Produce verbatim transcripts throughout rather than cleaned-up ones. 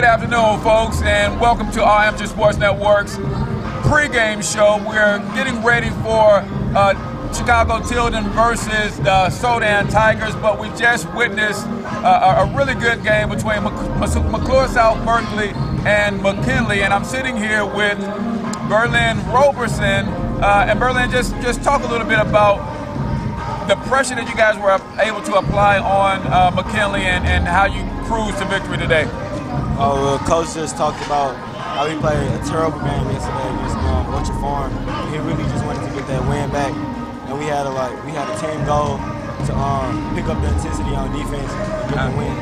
Good afternoon, folks, and welcome to our Amateur Sports Network's pregame show. We're getting ready for uh, Chicago Tilden versus the Sodan Tigers, but we just witnessed uh, a really good game between Mc McCluer South-Berkeley and McKinley, and I'm sitting here with Berlin Roberson. Uh, and Berlin, just, just talk a little bit about the pressure that you guys were able to apply on uh, McKinley and, and how you cruised to victory today. Oh, well, Coach just talked about how he played a terrible game yesterday against um, Orchard Farm. He really just wanted to get that win back, and we had a like we had a team goal to um, pick up the intensity on defense and get the win.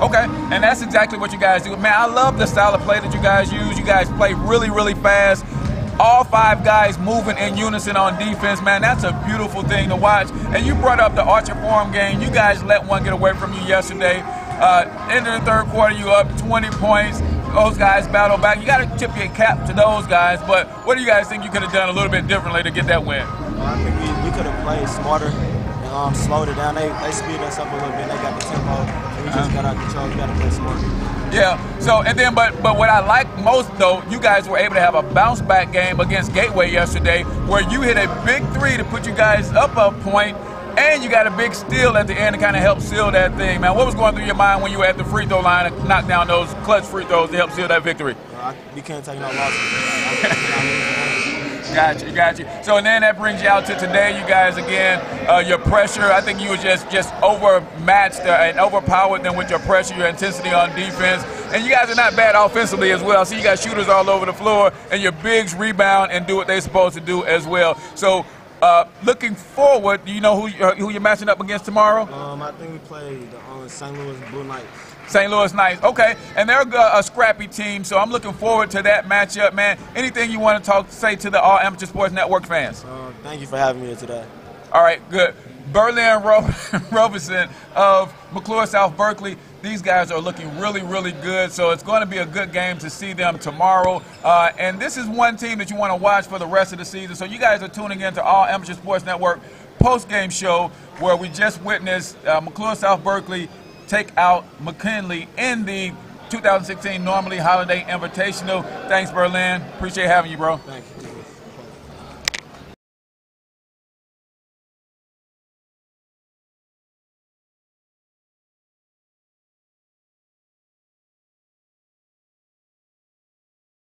Okay, and that's exactly what you guys do. Man, I love the style of play that you guys use. You guys play really, really fast. All five guys moving in unison on defense, man. That's a beautiful thing to watch. And you brought up the Orchard Farm game. You guys let one get away from you yesterday. Uh, into the third quarter, you up twenty points. Those guys battle back. You got to tip your cap to those guys. But what do you guys think you could have done a little bit differently to get that win? Well, I think we, we could have played smarter and um, slowed it down. They, they speed us up a little bit. They got the tempo. And we just um, got out of control. We got to play smarter. Yeah, so, and then, but but what I like most, though, you guys were able to have a bounce-back game against Gateway yesterday where you hit a big three to put you guys up a point, and you got a big steal at the end to kind of help seal that thing, man. What was going through your mind when you were at the free throw line to knock down those clutch free throws to help seal that victory? Uh, you can't take no losses. Got you, got you. So, and then that brings you out to today, you guys, again, uh, your pressure. I think you were just, just overmatched and overpowered them with your pressure, your intensity on defense. And you guys are not bad offensively as well. I see you got shooters all over the floor, and your bigs rebound and do what they're supposed to do as well. So, uh, looking forward, do you know who, uh, who you're matching up against tomorrow? Um, I think we played on Saint Louis Blue Knights. Saint Louis Knights, okay, and they're a, a scrappy team, so I'm looking forward to that matchup, man. Anything you want to talk, say to the All Amateur Sports Network fans? Uh, thank you for having me here today. All right, good. Berlin Ro Roberson of McCluer South Berkeley. These guys are looking really, really good, so it's going to be a good game to see them tomorrow. Uh, and this is one team that you want to watch for the rest of the season. So you guys are tuning in to All Amateur Sports Network post-game show where we just witnessed uh, McCluer South Berkeley take out McKinley in the two thousand sixteen Normandy Holiday Invitational. Thanks, Berlin. Appreciate having you, bro. Thank you.